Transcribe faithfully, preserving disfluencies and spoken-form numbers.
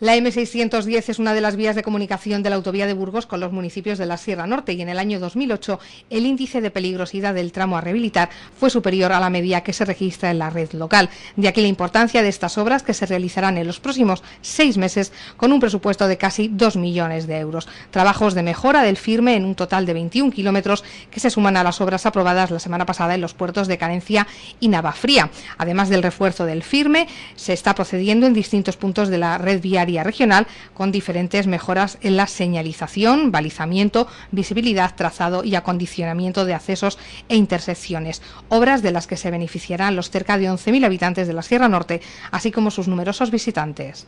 La eme seiscientos diez es una de las vías de comunicación de la Autovía de Burgos con los municipios de la Sierra Norte y en el año dos mil ocho el índice de peligrosidad del tramo a rehabilitar fue superior a la media que se registra en la red local. De aquí la importancia de estas obras que se realizarán en los próximos seis meses con un presupuesto de casi dos millones de euros. Trabajos de mejora del firme en un total de veintiún kilómetros que se suman a las obras aprobadas la semana pasada en los puertos de Canencia y Navafría. Además del refuerzo del firme, se está procediendo en distintos puntos de la red viaria regional con diferentes mejoras en la señalización, balizamiento, visibilidad, trazado y acondicionamiento de accesos e intersecciones, obras de las que se beneficiarán los cerca de once mil habitantes de la Sierra Norte, así como sus numerosos visitantes.